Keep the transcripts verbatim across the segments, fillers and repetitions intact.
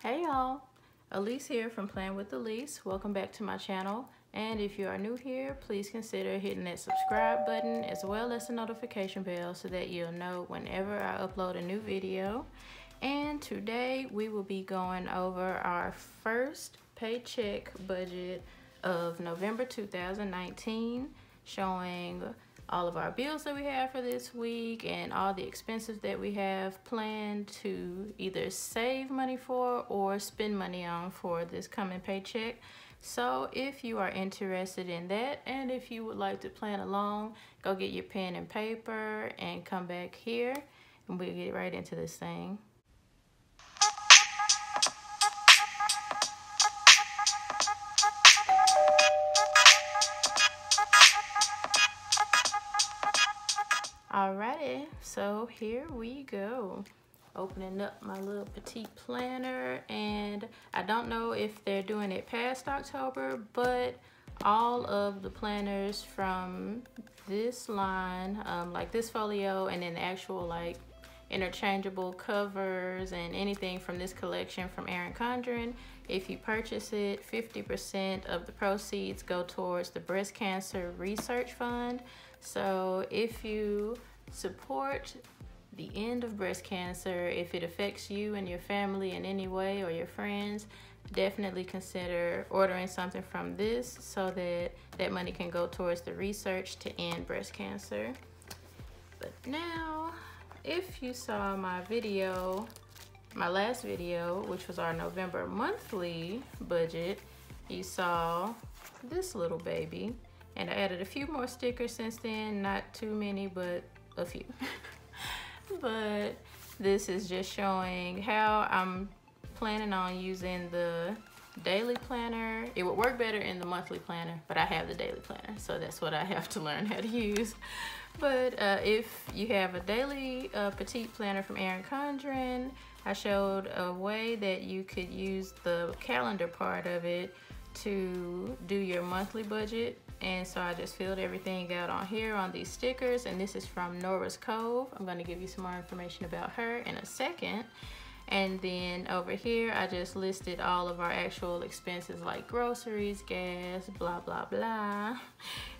Hey y'all, Alyse here from Plan with Alyse. Welcome back to my channel, and if you are new here, please consider hitting that subscribe button as well as the notification bell so that you'll know whenever I upload a new video. And today we will be going over our first paycheck budget of November two thousand nineteen, showing all of our bills that we have for this week and all the expenses that we have planned to either save money for or spend money on for this coming paycheck. So if you are interested in that, and if you would like to plan along, go get your pen and paper and come back here and we'll get right into this thing. Alrighty, so here we go. Opening up my little petite planner, and I don't know if they're doing it past October, but all of the planners from this line, um, like this folio, and then the actual like interchangeable covers and anything from this collection from Erin Condren, if you purchase it, fifty percent of the proceeds go towards the Breast Cancer Research Fund. So if you support the end of breast cancer, if it affects you and your family in any way or your friends, definitely consider ordering something from this so that that money can go towards the research to end breast cancer. But now, if you saw my video, my last video, which was our November monthly budget, you saw this little baby. And I added a few more stickers since then, not too many, but a few. But this is just showing how I'm planning on using the daily planner. It would work better in the monthly planner, but I have the daily planner, so that's what I have to learn how to use. But uh, if you have a daily uh, petite planner from Erin Condren, I showed a way that you could use the calendar part of it to do your monthly budget. And so I just filled everything out on here on these stickers, and this is from Nora's Cove. I'm going to give you some more information about her in a second. And then over here I just listed all of our actual expenses like groceries, gas, blah blah blah.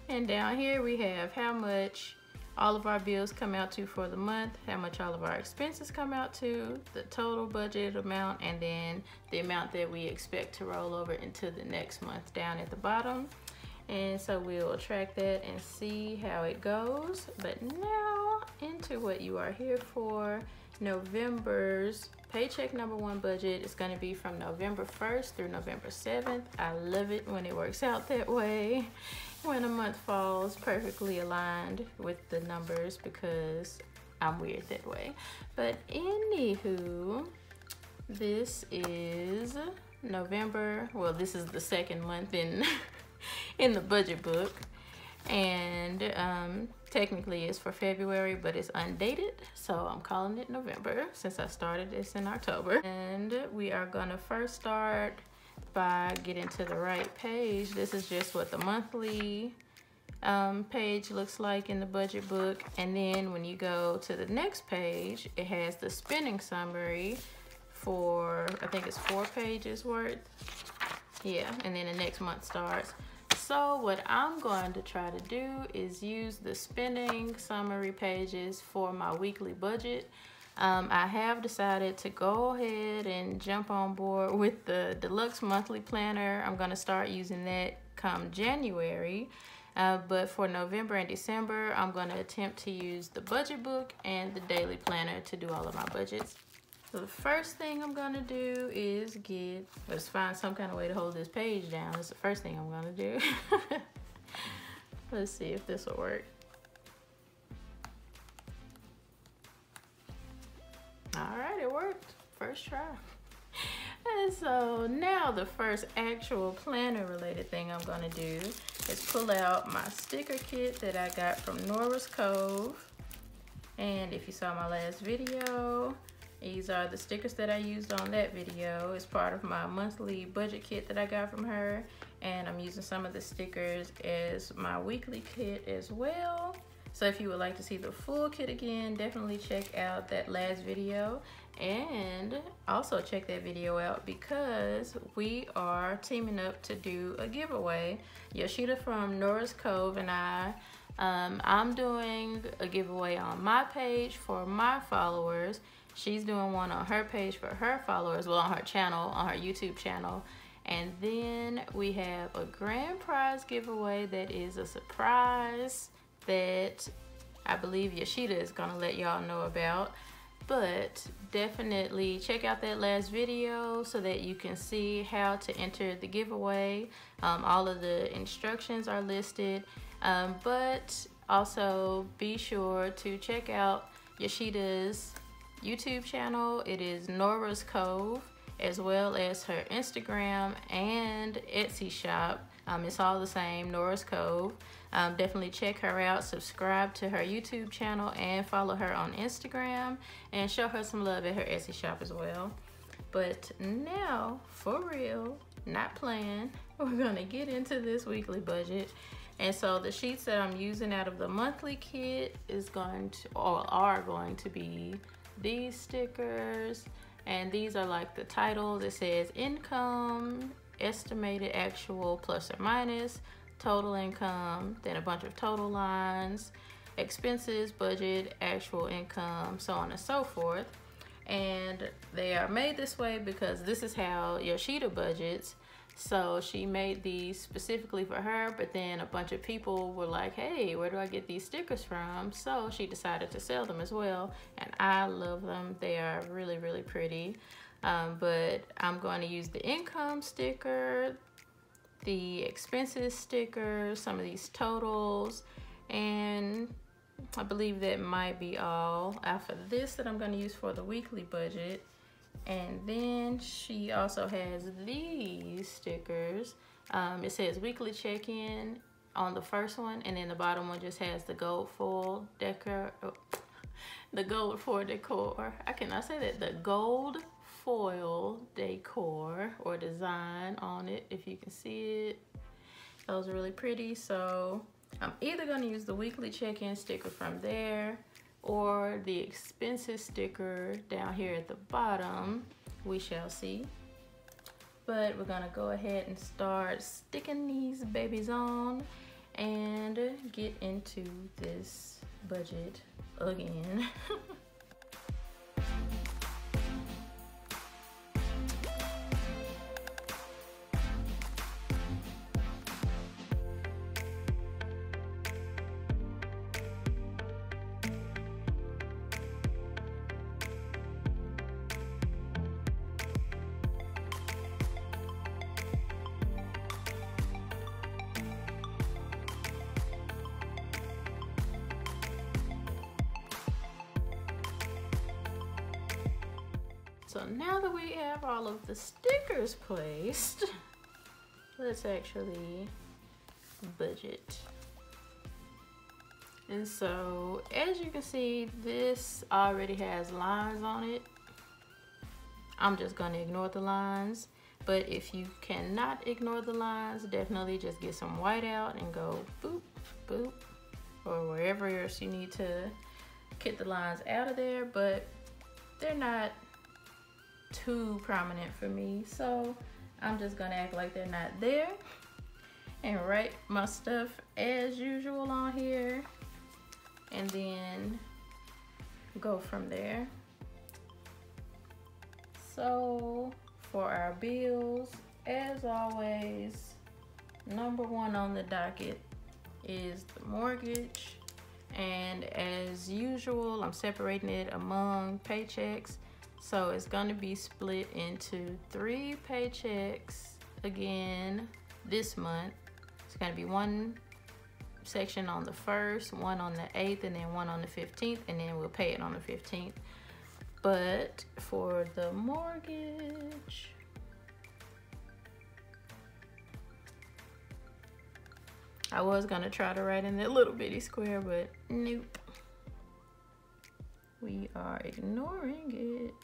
And down here we have how much all of our bills come out to for the month, how much all of our expenses come out to, the total budget amount, and then the amount that we expect to roll over into the next month down at the bottom. And so we'll track that and see how it goes. But now into what you are here for. November's paycheck number one budget is going to be from November first through November seventh. I love it when it works out that way, when a month falls perfectly aligned with the numbers, because I'm weird that way. But anywho, this is November, well, this is the second month in in the budget book, and um, technically it's for February, but it's undated, so I'm calling it November since I started this in October. And we are gonna first start by getting to the right page. This is just what the monthly um, page looks like in the budget book, and then when you go to the next page, it has the spending summary for, I think it's four pages worth, yeah, and then the next month starts. So what I'm going to try to do is use the spending summary pages for my weekly budget. Um, I have decided to go ahead and jump on board with the deluxe monthly planner. I'm going to start using that come January. Uh, but for November and December, I'm going to attempt to use the budget book and the daily planner to do all of my budgets. So the first thing I'm going to do is get, let's find some kind of way to hold this page down. That's the first thing I'm going to do. Let's see if this will work. All right, it worked. First try. And so now the first actual planner related thing I'm going to do is pull out my sticker kit that I got from Nora's Cove. And if you saw my last video, these are the stickers that I used on that video. It's part of my monthly budget kit that I got from her, and I'm using some of the stickers as my weekly kit as well. So if you would like to see the full kit again, definitely check out that last video. And also check that video out because we are teaming up to do a giveaway. Yoshida from Nora's Cove and I, um, I'm doing a giveaway on my page for my followers. She's doing one on her page for her followers, well, on her channel, on her YouTube channel. And then we have a grand prize giveaway that is a surprise that I believe Yoshida is gonna let y'all know about. But definitely check out that last video so that you can see how to enter the giveaway. Um, all of the instructions are listed, um, but also be sure to check out Yoshida's YouTube channel. It is Nora's Cove, as well as her Instagram and Etsy shop. Um, it's all the same, Nora's Cove. Um, definitely check her out, subscribe to her YouTube channel, and follow her on Instagram, and show her some love at her Etsy shop as well. But now, for real, not playing, we're gonna get into this weekly budget. And so the sheets that I'm using out of the monthly kit is going to, or are going to be these stickers, and these are like the titles. It says income, estimated actual plus or minus, total income, then a bunch of total lines, expenses, budget, actual income, so on and so forth. And they are made this way because this is how Yoshida budgets. So she made these specifically for her, but then a bunch of people were like, hey, where do I get these stickers from? So she decided to sell them as well, and I love them. They are really, really pretty. Um, but I'm going to use the income sticker, the expenses sticker, some of these totals, and I believe that might be all after this that I'm going to use for the weekly budget. And then she also has these stickers. Um, it says weekly check-in on the first one, and then the bottom one just has the gold foil decor, oh, the gold foil decor. I cannot say that. The gold foil decor or design on it, if you can see it. Those are really pretty. So I'm either going to use the weekly check-in sticker from there, or the expenses sticker down here at the bottom. We shall see. But we're gonna go ahead and start sticking these babies on and get into this budget again. So now that we have all of the stickers placed, let's actually budget. And so, as you can see, this already has lines on it. I'm just gonna ignore the lines, but if you cannot ignore the lines, definitely just get some white out and go boop, boop, or wherever else you need to get the lines out of there, but they're not too prominent for me, so I'm just gonna act like they're not there and write my stuff as usual on here and then go from there. So for our bills, as always, number one on the docket is the mortgage, and as usual I'm separating it among paychecks. So it's gonna be split into three paychecks again this month. It's gonna be one section on the first, one on the eighth, and then one on the fifteenth, and then we'll pay it on the fifteenth. But for the mortgage, I was gonna try to write in that little bitty square, but nope. We are ignoring it.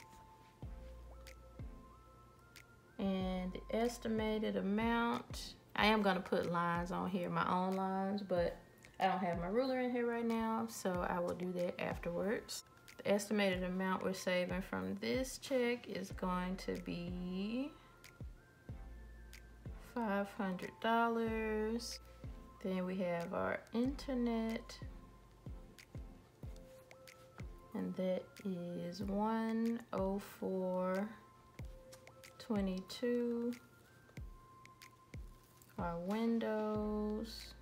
And the estimated amount, I am gonna put lines on here, my own lines, but I don't have my ruler in here right now, so I will do that afterwards. The estimated amount we're saving from this check is going to be five hundred dollars. Then we have our internet, and that is one oh four twenty-two. Our windows,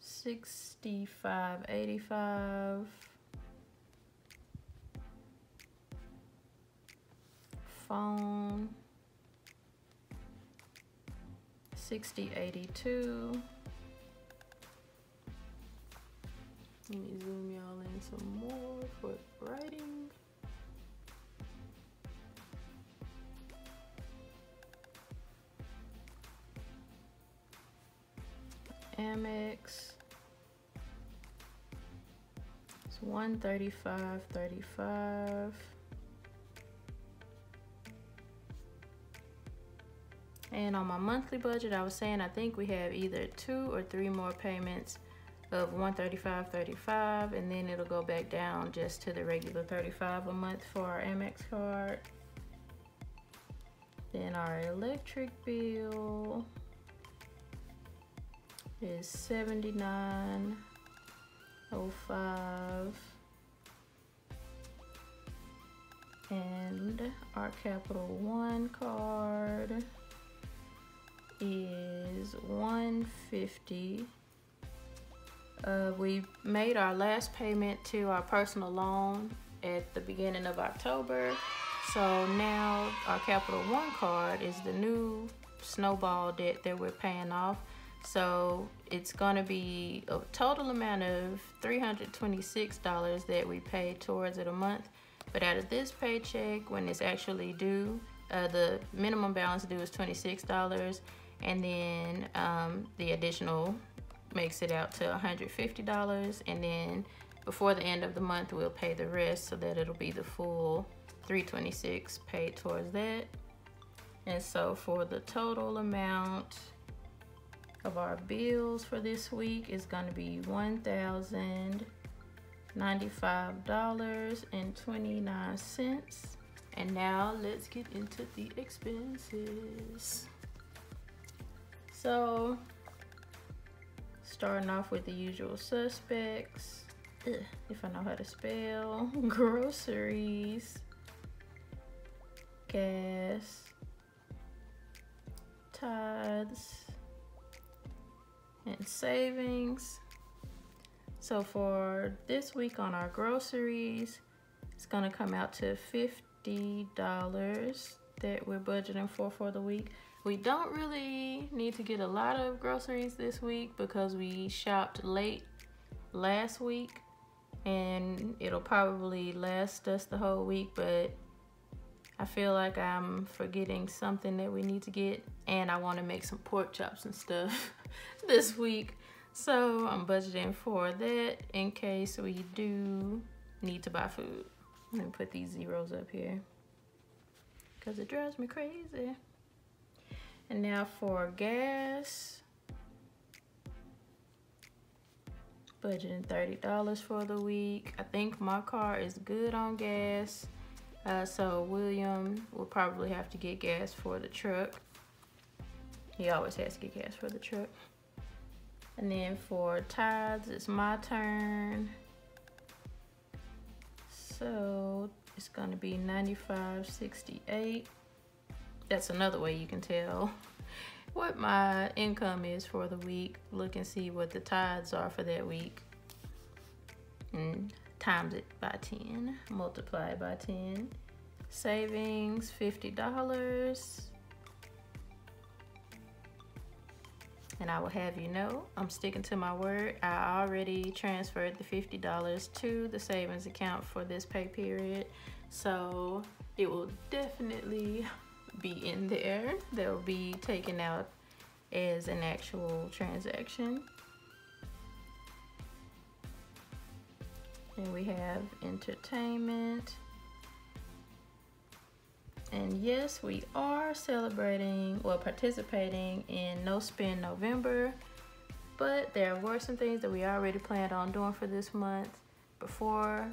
sixty-five eighty-five. Phone, sixty eighty-two. Let me zoom y'all in some more for writing. Amex, it's one thirty-five thirty-five. And on my monthly budget, I was saying I think we have either two or three more payments of one thirty-five thirty-five, and then it'll go back down just to the regular thirty-five a month for our Amex card. Then our electric bill is seventy-nine oh five, and our Capital One card is one fifty. Uh, we made our last payment to our personal loan at the beginning of October, so now our Capital One card is the new snowball debt that we're paying off. So it's going to be a total amount of three hundred twenty-six dollars that we pay towards it a month, but out of this paycheck, when it's actually due, Uh, the minimum balance due is twenty-six dollars, and then um, the additional makes it out to one hundred fifty dollars, and then before the end of the month we'll pay the rest, so that it'll be the full three hundred twenty-six dollars paid towards that. And so for the total amount of our bills for this week is going to be one thousand ninety-five dollars and twenty-nine cents. And now let's get into the expenses. So, starting off with the usual suspects, Ugh, if I know how to spell, groceries, gas, tithes, and savings. So for this week on our groceries, it's gonna come out to fifty dollars that we're budgeting for for the week. We don't really need to get a lot of groceries this week because we shopped late last week, and it'll probably last us the whole week, but I feel like I'm forgetting something that we need to get, and I want to make some pork chops and stuff this week, so I'm budgeting for that in case we do need to buy food. I'm gonna put these zeros up here because it drives me crazy. And now for gas, budgeting thirty dollars for the week. I think my car is good on gas, uh, so William will probably have to get gas for the truck. He always has to get gas for the truck. And then for tithes, it's my turn. So it's going to be ninety-five sixty-eight. That's another way you can tell what my income is for the week. Look and see what the tithes are for that week, and times it by ten, multiply it by ten. Savings, fifty dollars. And I will have you know, I'm sticking to my word. I already transferred the fifty dollars to the savings account for this pay period, so it will definitely be in there. They'll be taken out as an actual transaction. And we have entertainment. And yes, we are celebrating, well, participating in No Spend November. But there were some things that we already planned on doing for this month before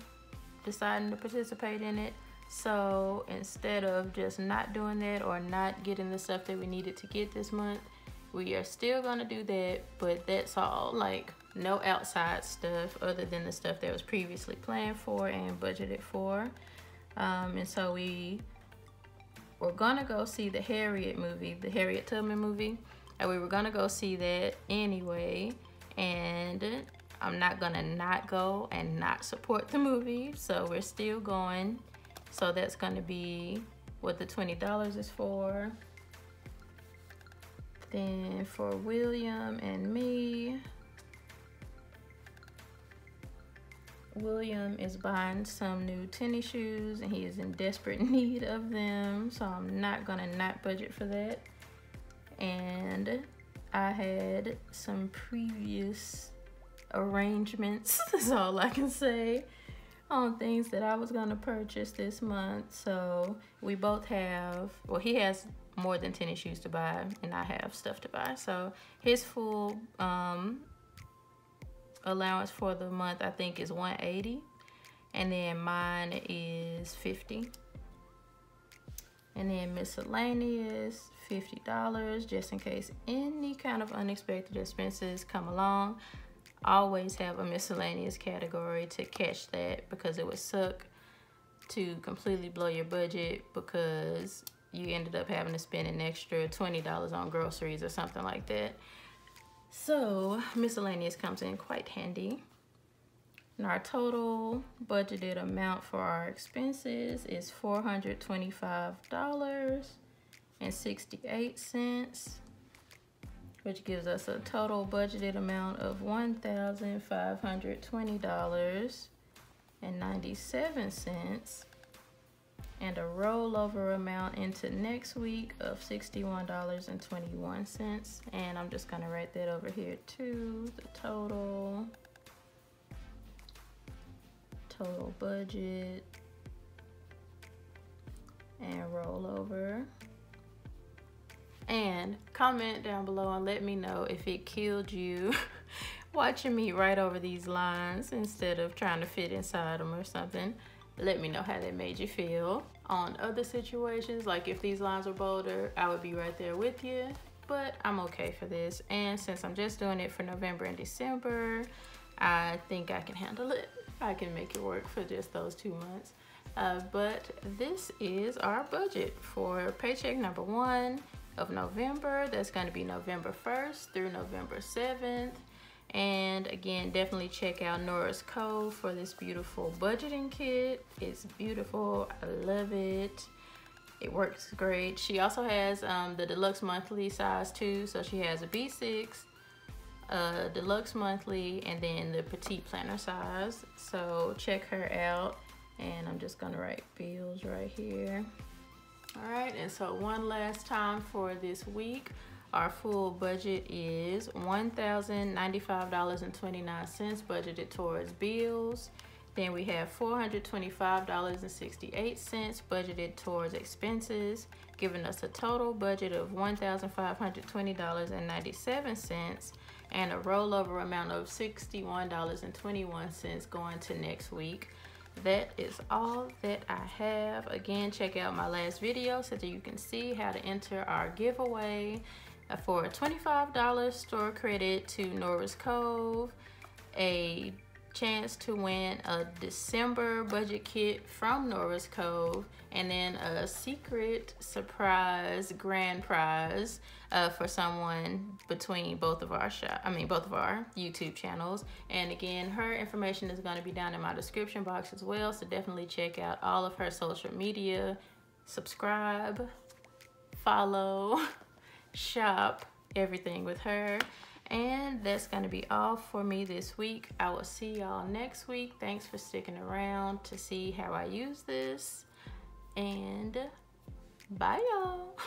deciding to participate in it. So instead of just not doing that or not getting the stuff that we needed to get this month, we are still gonna do that, but that's all. Like, no outside stuff other than the stuff that was previously planned for and budgeted for. Um, and so we were gonna go see the Harriet movie, the Harriet Tubman movie. And we were gonna go see that anyway. And I'm not gonna not go and not support the movie. So we're still going. So that's gonna be what the twenty dollars is for. Then for William and me, William is buying some new tennis shoes and he is in desperate need of them, so I'm not gonna not budget for that. And I had some previous arrangements, that's all I can say, on things that I was gonna purchase this month. So we both have, well, he has more than tennis shoes to buy and I have stuff to buy. So his full um, allowance for the month I think is one eighty, and then mine is fifty, and then miscellaneous fifty dollars, just in case any kind of unexpected expenses come along. Always have a miscellaneous category to catch that, because it would suck to completely blow your budget because you ended up having to spend an extra twenty dollars on groceries or something like that. So miscellaneous comes in quite handy. And our total budgeted amount for our expenses is four hundred twenty-five dollars and sixty-eight cents, which gives us a total budgeted amount of one thousand five hundred twenty dollars and ninety-seven cents, and a rollover amount into next week of sixty-one dollars and twenty-one cents. And I'm just gonna write that over here too, the total, total budget, and rollover. And comment down below and let me know if it killed you watching me write over these lines instead of trying to fit inside them or something. Let me know how that made you feel. On other situations, like if these lines were bolder, I would be right there with you, but I'm okay for this. And since I'm just doing it for November and December, I think I can handle it. I can make it work for just those two months. Uh, but this is our budget for paycheck number one of November. That's gonna be November first through November seventh. And again, definitely check out Nora's Cove for this beautiful budgeting kit. It's beautiful, I love it. It works great. She also has um, the deluxe monthly size too. So she has a B six, a deluxe monthly, and then the petite planner size. So check her out. And I'm just gonna write bills right here. All right, and so one last time for this week. Our full budget is one thousand ninety-five dollars and twenty-nine cents budgeted towards bills. Then we have four hundred twenty-five dollars and sixty-eight cents budgeted towards expenses, giving us a total budget of one thousand five hundred twenty dollars and ninety-seven cents, and a rollover amount of sixty-one dollars and twenty-one cents going to next week. That is all that I have. Again, check out my last video so that you can see how to enter our giveaway for a twenty-five dollar store credit to Nora's Cove, a chance to win a December budget kit from Nora's Cove, and then a secret surprise grand prize uh, for someone between both of our shop, I mean both of our YouTube channels. And again, her information is going to be down in my description box as well, so definitely check out all of her social media, subscribe, follow, shop, everything with her. And that's going to be all for me this week. I will see y'all next week. Thanks for sticking around to see how I use this. And bye, y'all.